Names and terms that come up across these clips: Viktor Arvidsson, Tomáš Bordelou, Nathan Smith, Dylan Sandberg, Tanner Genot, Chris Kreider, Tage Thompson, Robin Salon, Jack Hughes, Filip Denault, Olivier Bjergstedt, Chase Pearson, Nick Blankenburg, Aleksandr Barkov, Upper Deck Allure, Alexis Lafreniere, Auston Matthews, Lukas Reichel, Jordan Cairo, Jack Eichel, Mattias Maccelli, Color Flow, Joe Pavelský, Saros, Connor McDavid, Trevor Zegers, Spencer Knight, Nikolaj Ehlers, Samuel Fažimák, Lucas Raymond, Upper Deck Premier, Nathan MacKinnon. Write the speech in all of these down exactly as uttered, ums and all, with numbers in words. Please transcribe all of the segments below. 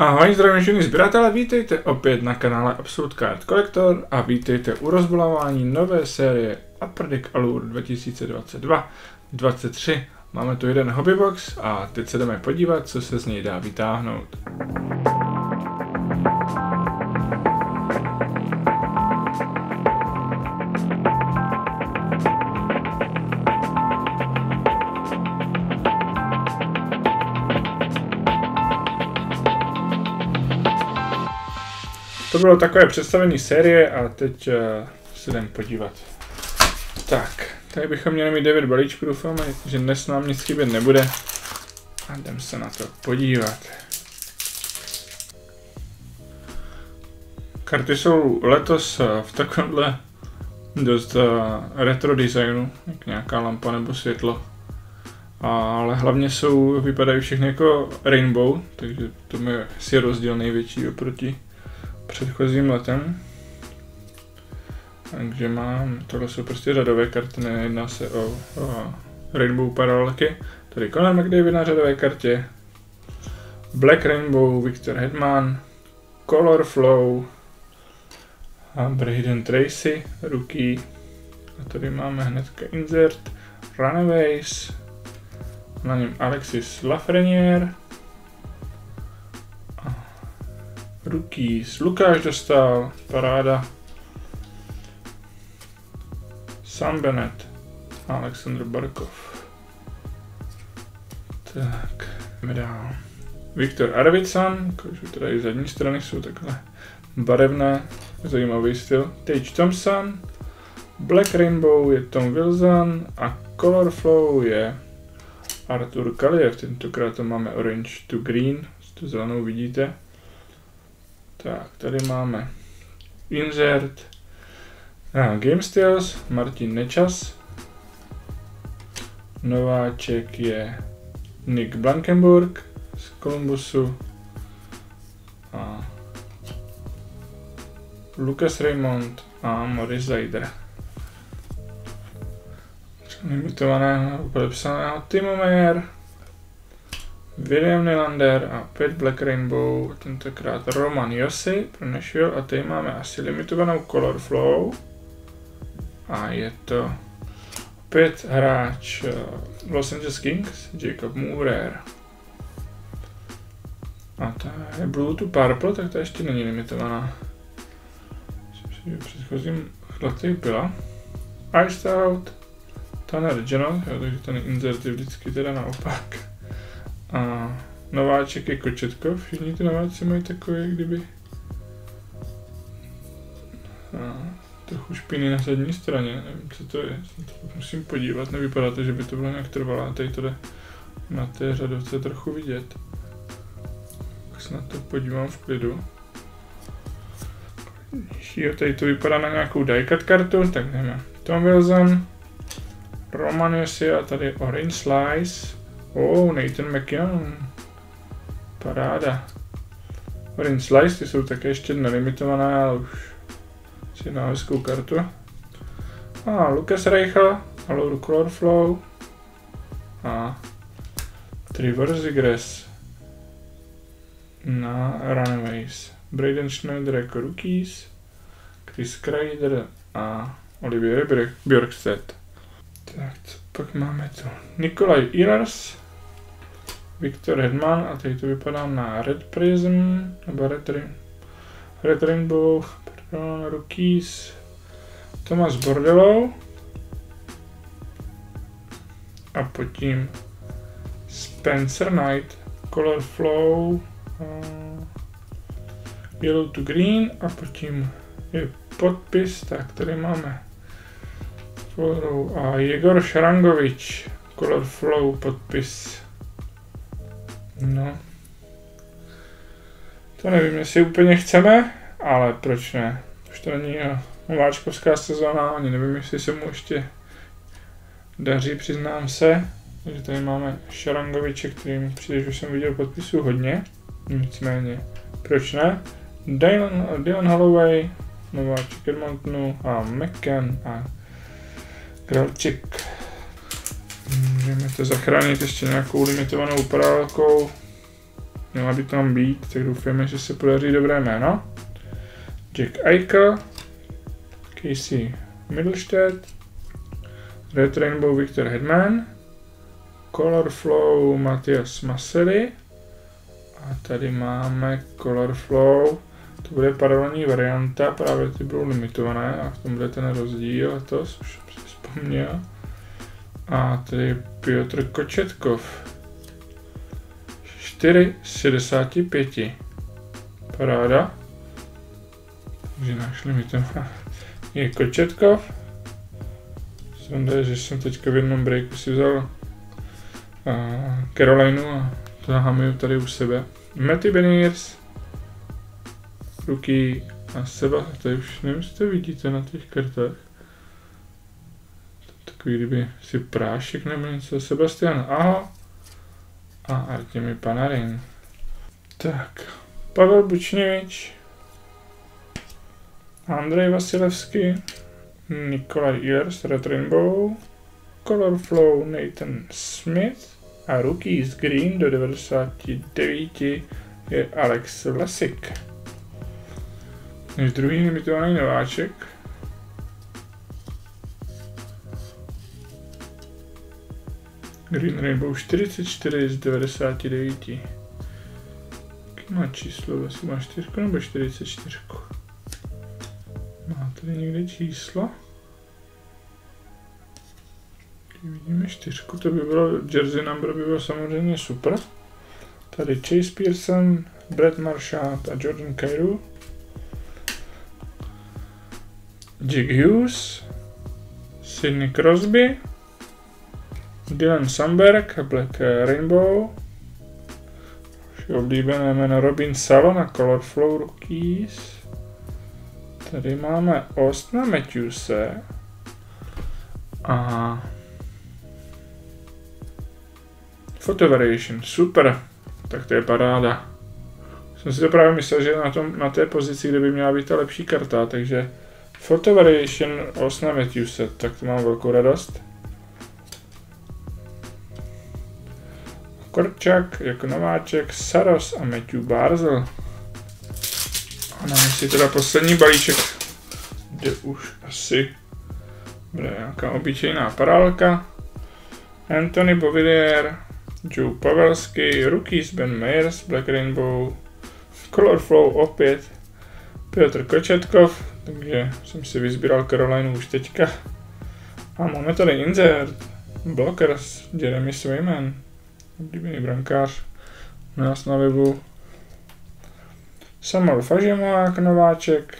Ahoj, zdravím všichni sběratelé, vítejte opět na kanále Absolute Card Collector a vítejte u rozbalování nové série Upper Deck Allure dva tisíce dvacet dva dvacet tři. Máme tu jeden hobbybox a teď se jdeme podívat, co se z něj dá vytáhnout. To bylo takové představení série a teď uh, se jdem podívat. Tak, tady bychom měli mít devět balíčků, doufáme, že dnes nám nic chybět nebude. A jdem se na to podívat. Karty jsou letos v takovémhle dost uh, retro designu, jak nějaká lampa nebo světlo. Ale hlavně jsou, vypadají všechny jako rainbow, takže to je si rozdíl největší oproti předchozím letem. Takže mám, tohle jsou prostě řadové karty, nejedná se o, o Rainbow paralelky. Tady Connor McDavid na řadové kartě, Black Rainbow, Victor Hedman, Color Flow, a Braden Tracy, Rookie. A tady máme hnedka Insert, Runaways, na něm Alexis Lafreniere, Rookies, Lukáš dostal, paráda, Sam Bennett, Aleksandr Barkov. Tak, jdeme dál. Viktor Arvidsson, už teda i zadní strany jsou takhle barevné, zajímavý styl. Tage Thompson, Black Rainbow je Tom Wilson a Color Flow je Artur Kaliev, tentokrát to máme Orange to Green, tu zelenou vidíte. Tak, tady máme Insert, ah, Game Styles, Martin Nečas, nováček je Nick Blankenburg z Columbusu a Lucas Raymond a Maurice Zajde. Limitovaného podepsaného Timo Meyer, William Nylander a pět Black Rainbow, tentokrát Roman Josi pro Nashville a tady máme asi limitovanou Color Flow a je to pět hráč uh, Los Angeles Kings, Jacob Moorer. A ta je Blue to Purple, tak ta ještě není limitovaná. Myslím, že v předchozím letech byla. Iced Out, Tanner Genot, takže ten insert je vždycky teda naopak. A nováček je Kochetkov, všichni ty nováčci mají takové, kdyby a trochu špíny na zadní straně, nevím co to je, to musím podívat, nevypadá to, že by to bylo nějak trvalé, a tady to jde na té řadovce trochu vidět. Tak se na to podívám v klidu. Jo, tady to vypadá na nějakou die-cut kartu, tak jdeme. Tom Wilson, Roman Josi a tady Orange Slice. Oh, Nathan MacKinnon, paráda. Orange Slice, ty jsou také ještě nelimitované, ale už si jedná hezkou kartu. A Lukas Reichel, Allure Color Flow a Trevor Zegers na Runaways. Braden Schneider jako Rookies, Chris Kreider a Olivier Bjergstedt. Tak, co pak máme tu? Nikolaj Ehlers, Victor Hedman a tady to vypadá na Red Prism, nebo Red, Rain, Red Rainbow, pardon, Rookies, Tomáš Bordelou a pod tím Spencer Knight, Color Flow, uh, Yellow to Green a pod tím je podpis, tak tady máme a Yegor Sharangovich, Color Flow, podpis. No. To nevím, jestli úplně chceme, ale proč ne? Už to není nováčkovská sezóna, ani nevím, jestli se mu ještě daří, přiznám se. Takže tady máme Sharangoviče, kterým příliš už jsem viděl podpisů hodně. Nicméně, proč ne? Dylan, Dylan Holloway, nováček Edmontonu a McCann a Kralček. Můžeme to zachránit ještě nějakou limitovanou parálkou. Měla by tam být, tak doufáme, že se podaří dobré jméno. Jack Eichel, Casey Middlestadt, Red Rainbow Victor Hedman, Color Flow Mattias Maccelli a tady máme Color Flow, to bude paralelní varianta, právě ty budou limitované a v tom bude ten rozdíl a to už jsem si vzpomněl. A tady Pyotr Kochetkov, čtyři z šedesáti pěti, paráda, takže náš limitovaný je Kochetkov. Jsem tady, že jsem teďka v jednom breaku si vzal Carolinu a to nahamuju tady u sebe. Matty Beniers, Ruky a Seba, tady už nevím, jestli to vidíte na těch kartách. Takový, kdyby si prášek nebo něco. Sebastian Aho a Artemi Panarin. Tak, Pavel Bučnevič, Andrej Vasilevský, Nikolaj Ehlers, Red Rainbow, Color Flow Nathan Smith a Rookies Green do devadesáti devíti je Alex Lesik. Než druhý limitovaný nováček. Green Rainbow čtyřicet čtyři z devadesáti devíti. Jaký má číslo? Asi má čtyři nebo čtyřicet čtyři? Má tady někde číslo? Vidíme čtyřku, to by bylo, jersey number by bylo samozřejmě super. Tady Chase Pearson, Brad Marchand a Jordan Cairo. Jack Hughes, Sidney Crosby, Dylan Sandberg, Black Rainbow. Už oblíbené jméno Robin Salon a Color Flow Rookies. Tady máme Austona Matthewse. A Photo Variation, super, tak to je paráda. Jsem si to právě myslel, že na, tom, na té pozici, kde by měla být ta lepší karta, takže Photo Variation Auston Matthewse, tak to mám velkou radost. Korčak jako nováček, Saros a Matthew Barzal. A nám si teda poslední balíček, kde už asi bude nějaká obyčejná parálka. Anthony Bovillier, Joe Pavelský, Rookies Ben Myers, Black Rainbow, Color Flow opět, Pyotr Kochetkov, takže jsem si vyzbíral Carolinu už teďka. A máme tady Insert, Blockers, Jeremy Swayman, oblíbený brankář, u nás na webu. Samuel Fažimák, nováček,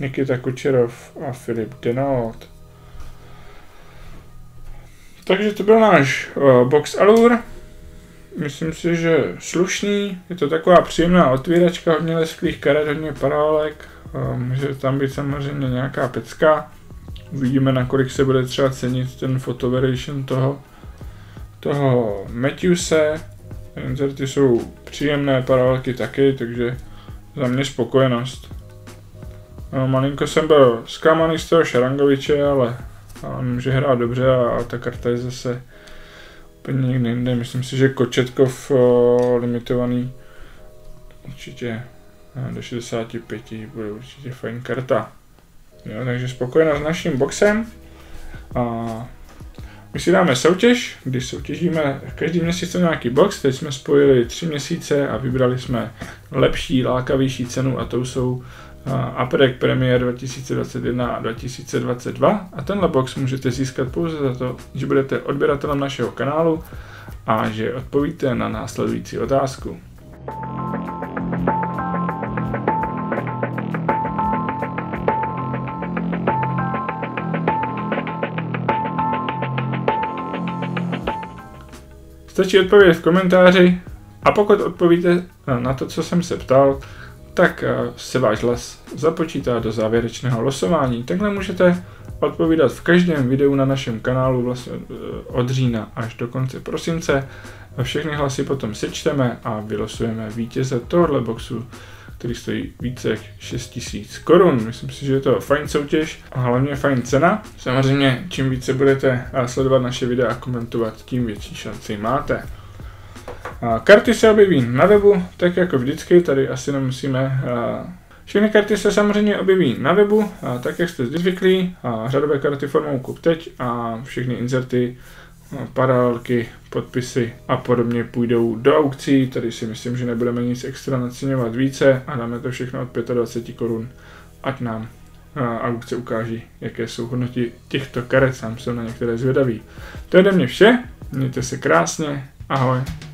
Nikita Kučerov a Filip Denault. Takže to byl náš uh, box Allure, myslím si, že slušný, je to taková příjemná otvíračka, hodně lesklých karet, hodně parálek, uh, může tam být samozřejmě nějaká pecka, uvidíme, nakolik se bude třeba cenit ten photo variation toho, toho Matthewse, inserty jsou příjemné, parálky taky, takže za mě spokojenost. Uh, malinko jsem byl zklamaný z toho Sharangoviče, ale a on může hrát dobře a ta karta je zase úplně někde jinde. Myslím si, že Kochetkov o, limitovaný určitě do šedesáti pěti bude určitě fajn karta. Jo, takže spokojená s naším boxem. A my si dáme soutěž, když soutěžíme každý měsíc nějaký box. Teď jsme spojili tři měsíce a vybrali jsme lepší, lákavější cenu a to jsou Upper Deck Premier dva tisíce dvacet jedna a dva tisíce dvacet dva a tenhle box můžete získat pouze za to, že budete odběratelem našeho kanálu a že odpovíte na následující otázku. Stačí odpovědět v komentáři a pokud odpovíte na to, co jsem se ptal, tak se váš hlas započítá do závěrečného losování. Takhle můžete odpovídat v každém videu na našem kanálu vlastně od října až do konce prosince. Všechny hlasy potom sečteme a vylosujeme vítěze tohoto boxu, který stojí více jak šest tisíc korun. Myslím si, že je to fajn soutěž a hlavně fajn cena. Samozřejmě čím více budete sledovat naše videa a komentovat, tím větší šanci máte. Karty se objeví na webu, tak jako vždycky, tady asi nemusíme. Všechny karty se samozřejmě objeví na webu, tak jak jste zvyklí, řadové karty formou kup teď a všechny inzerty, paralelky, podpisy a podobně půjdou do aukcí, tady si myslím, že nebudeme nic extra naceňovat více a dáme to všechno od dvacet pět korun, ať nám aukce ukáží, jaké jsou hodnoty těchto karet, sám jsem na některé zvědavý. To je ode mě vše, mějte se krásně, ahoj.